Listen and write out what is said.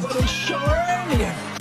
They show earlier.